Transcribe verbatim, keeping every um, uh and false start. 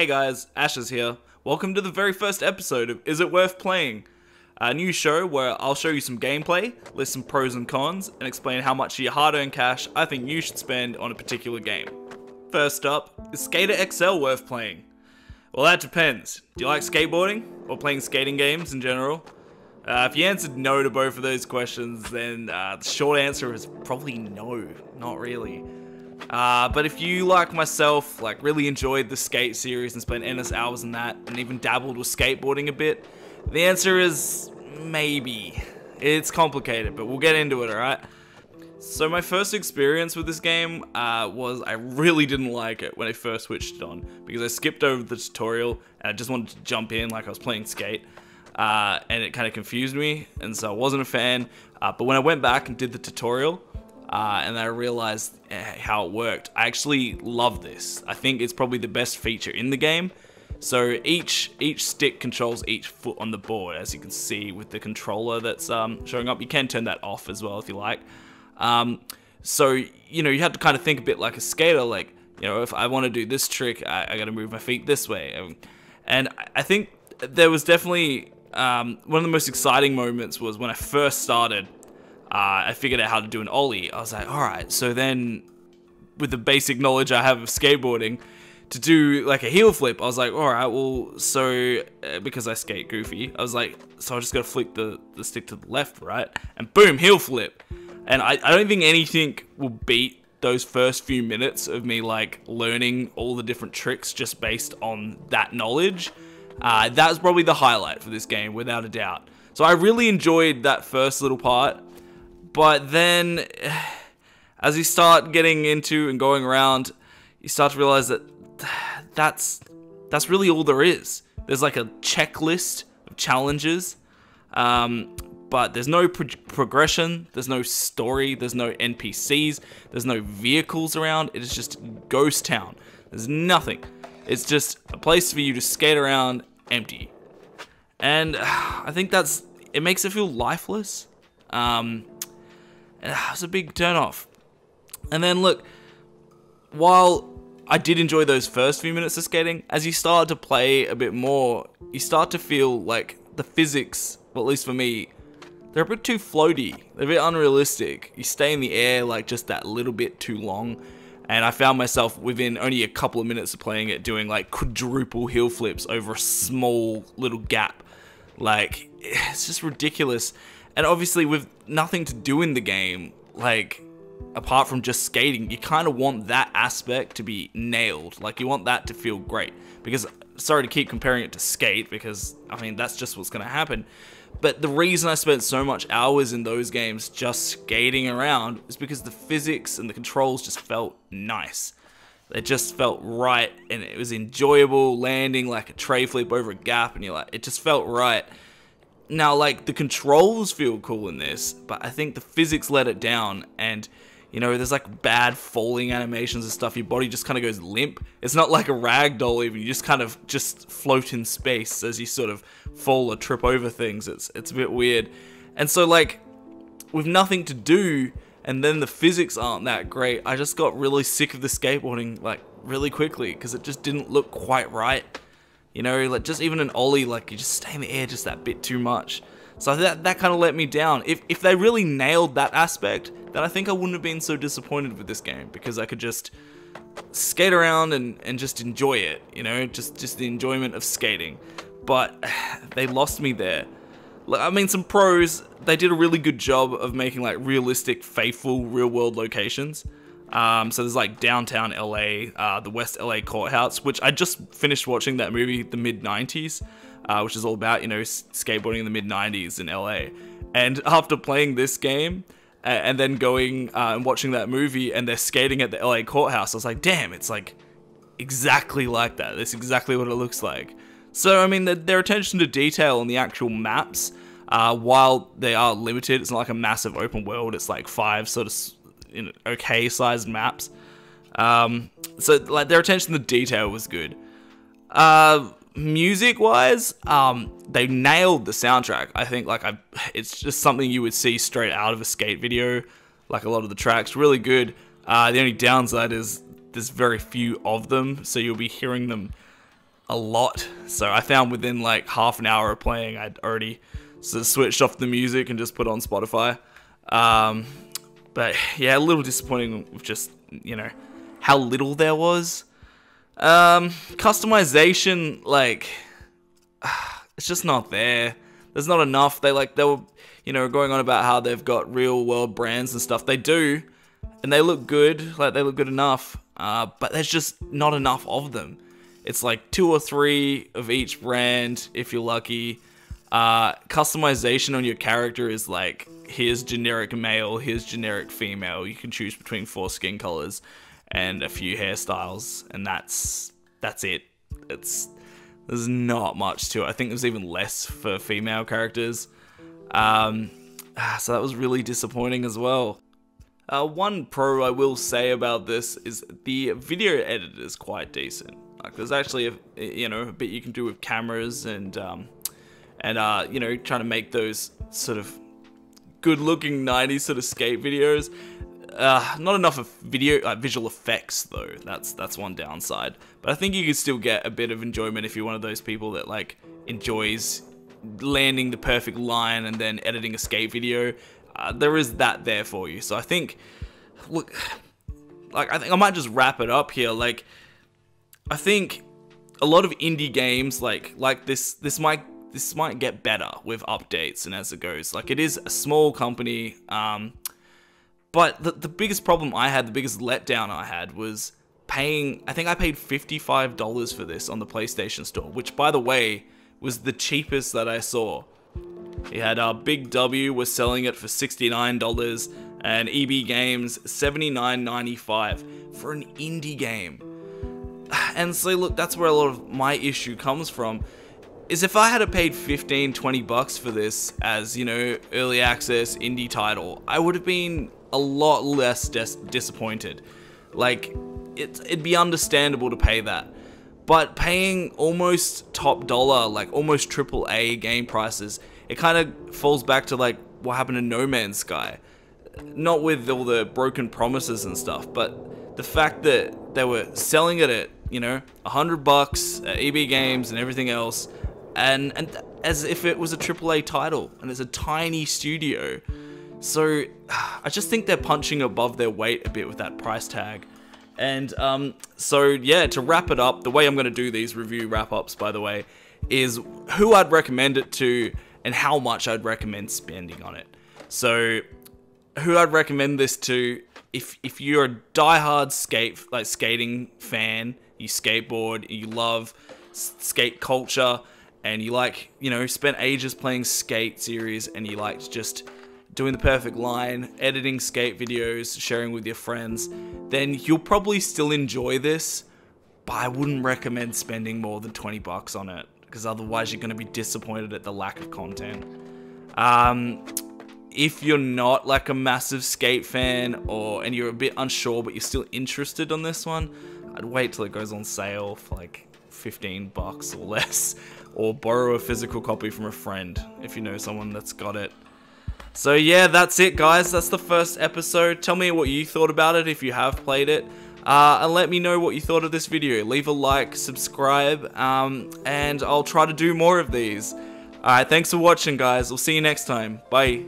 Hey guys, Ashes here. Welcome to the very first episode of Is It Worth Playing? A new show where I'll show you some gameplay, list some pros and cons, and explain how much of your hard-earned cash I think you should spend on a particular game. First up, is Skater X L worth playing? Well, that depends. Do you like skateboarding, or playing skating games in general? Uh, if you answered no to both of those questions, then uh, the short answer is probably no, not really. Uh, but if you, like myself, like really enjoyed the skate series and spent endless hours in that, and even dabbled with skateboarding a bit, the answer is maybe. It's complicated, but we'll get into it, alright? So my first experience with this game uh, was I really didn't like it when I first switched it on, because I skipped over the tutorial and I just wanted to jump in like I was playing Skate. Uh, and it kind of confused me, and so I wasn't a fan. Uh, but when I went back and did the tutorial, Uh, and I realized how it worked, I actually love this. I think it's probably the best feature in the game. So each each stick controls each foot on the board, as you can see with the controller that's um, showing up. You can turn that off as well if you like. Um, so you know you have to kind of think a bit like a skater. Like you know, if I want to do this trick, I, I got to move my feet this way. And I think there was definitely um, one of the most exciting moments was when I first started. Uh, I figured out how to do an ollie. I was like, alright, so then with the basic knowledge I have of skateboarding, to do like a heel flip, I was like, alright, well, so uh, because I skate goofy, I was like, so I just gotta flip the, the stick to the left, right? And boom, heel flip. And I, I don't think anything will beat those first few minutes of me like learning all the different tricks just based on that knowledge. Uh, that was probably the highlight for this game, without a doubt. So I really enjoyed that first little part. But then, as you start getting into and going around, you start to realize that that's that's really all there is. There's like a checklist of challenges, um, but there's no pro progression, there's no story, there's no N P Cs, there's no vehicles around. It is just ghost town. There's nothing. It's just a place for you to skate around empty. And uh, I think that's, it makes it feel lifeless. Um... And that was a big turn-off. And then look, while I did enjoy those first few minutes of skating, as you start to play a bit more, you start to feel like the physics, well, at least for me, they're a bit too floaty, they're a bit unrealistic. You stay in the air like just that little bit too long. And I found myself within only a couple of minutes of playing it doing like quadruple heel flips over a small little gap. Like, it's just ridiculous. And obviously with nothing to do in the game, like apart from just skating, you kind of want that aspect to be nailed. Like you want that to feel great, because sorry to keep comparing it to Skate, because I mean that's just what's going to happen. But the reason I spent so much hours in those games just skating around is because the physics and the controls just felt nice. It just felt right, and it was enjoyable landing like a tray flip over a gap, and you're like, it just felt right. Now, like, the controls feel cool in this, but I think the physics let it down, and, you know, there's, like, bad falling animations and stuff. Your body just kind of goes limp. It's not like a ragdoll, even. You just kind of just float in space as you sort of fall or trip over things. It's, it's a bit weird. And so, like, with nothing to do, and then the physics aren't that great, I just got really sick of the skateboarding, like, really quickly, because it just didn't look quite right. You know, like just even an ollie, like you just stay in the air just that bit too much. So that that kind of let me down. If if they really nailed that aspect, then I think I wouldn't have been so disappointed with this game, because I could just skate around and and just enjoy it. You know, just just the enjoyment of skating. But they lost me there. Like, I mean, some pros, they did a really good job of making like realistic, faithful, real-world locations. Um, so there's like downtown L A, uh, the West L A courthouse, which I just finished watching that movie, The Mid nineties, uh, which is all about, you know, skateboarding in the mid nineties in L A. And after playing this game uh, and then going uh, and watching that movie, and they're skating at the L A courthouse, I was like, damn, it's like exactly like that. That's exactly what it looks like. So, I mean, the, their attention to detail on the actual maps, uh, while they are limited, it's not like a massive open world. It's like five sort of in okay sized maps, um, so like their attention to detail was good. Uh, music wise, um, they nailed the soundtrack. I think like I, it's just something you would see straight out of a Skate video. Like a lot of the tracks, really good. Uh, the only downside is there's very few of them, so you'll be hearing them a lot. So I found within like half an hour of playing, I'd already sort of switched off the music and just put on Spotify. Um, but yeah, a little disappointing with just, you know, how little there was. Um, customization, like, it's just not there. There's not enough. They like, they were, you know, going on about how they've got real world brands and stuff. They do, and they look good. Like, they look good enough. Uh, but there's just not enough of them. It's like two or three of each brand, if you're lucky. Uh, customization on your character is like, here's generic male, here's generic female. You can choose between four skin colors and a few hairstyles, and that's that's it. It's there's not much to it. I think there's even less for female characters. Um, so that was really disappointing as well. Uh, one pro I will say about this is the video editor is quite decent. Like, there's actually a, you know, a bit you can do with cameras and um, and uh, you know, trying to make those sort of good-looking nineties sort of skate videos. Uh, not enough of video uh, visual effects though. That's that's one downside. But I think you can still get a bit of enjoyment if you're one of those people that like enjoys landing the perfect line and then editing a skate video. Uh, there is that there for you. So I think, look, like I think I might just wrap it up here. Like, I think a lot of indie games like like this this might this might get better with updates and as it goes. Like, it is a small company. Um, But the, the biggest problem I had, the biggest letdown I had was paying, I think I paid fifty-five dollars for this on the PlayStation Store, which by the way, was the cheapest that I saw. It had uh, Big W was selling it for sixty-nine dollars and E B Games seventy-nine ninety-five for an indie game. And so look, that's where a lot of my issue comes from, is if I had paid fifteen, twenty bucks for this as, you know, early access indie title, I would have been a lot less dis disappointed. Like, it, it'd be understandable to pay that, but paying almost top dollar, like almost triple A game prices, it kind of falls back to like what happened to No Man's Sky. Not with all the broken promises and stuff, but the fact that they were selling it at, you know, a hundred bucks at E B Games and everything else, and and as if it was a triple A title, and it's a tiny studio. So I just think they're punching above their weight a bit with that price tag. And um, so yeah, to wrap it up, the way I'm going to do these review wrap-ups, by the way, is who I'd recommend it to and how much I'd recommend spending on it. So who I'd recommend this to, if, if you're a diehard skate, like skating fan, you skateboard, you love skate culture, and you like, you know, spent ages playing skate series, and you liked just doing the perfect line, editing skate videos, sharing with your friends, then you'll probably still enjoy this, but I wouldn't recommend spending more than twenty bucks on it, because otherwise you're going to be disappointed at the lack of content. Um, if you're not like a massive skate fan, or and you're a bit unsure but you're still interested on this one, I'd wait till it goes on sale for like fifteen bucks or less, or borrow a physical copy from a friend if you know someone that's got it. So yeah, that's it guys, that's the first episode. Tell me what you thought about it if you have played it, uh, and let me know what you thought of this video. Leave a like, subscribe, um, and I'll try to do more of these. Alright, thanks for watching guys, we'll see you next time, bye.